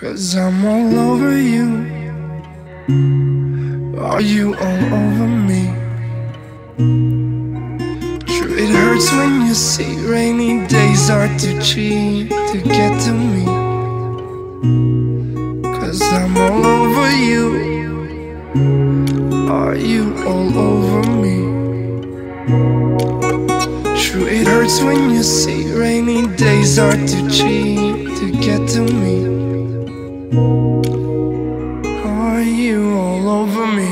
'Cause I'm all over you, are you all over me? True, it hurts when you see rainy days are too cheap to get to me. 'Cause I'm all over you, are you all over me? True, it hurts when you see rainy days are too cheap to get to me. Are you all over me?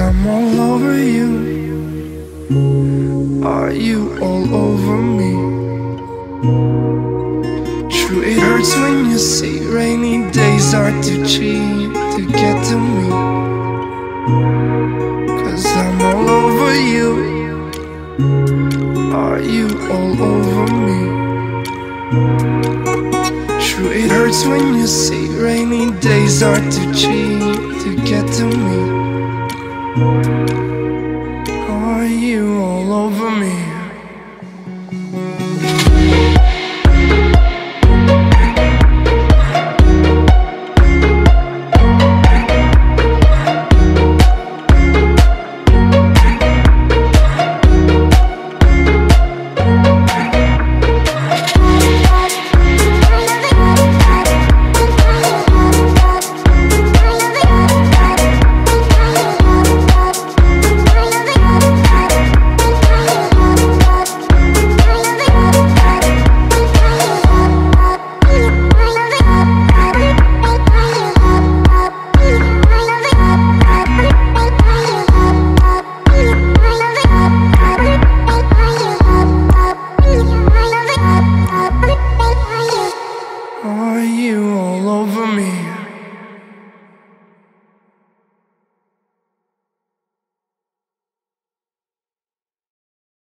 I'm all over you, are you all over me? True, it hurts when you see rainy days are too cheap to get to me. 'Cause I'm all over you, are you all over me? True, it hurts when you see rainy days are too cheap to get to me.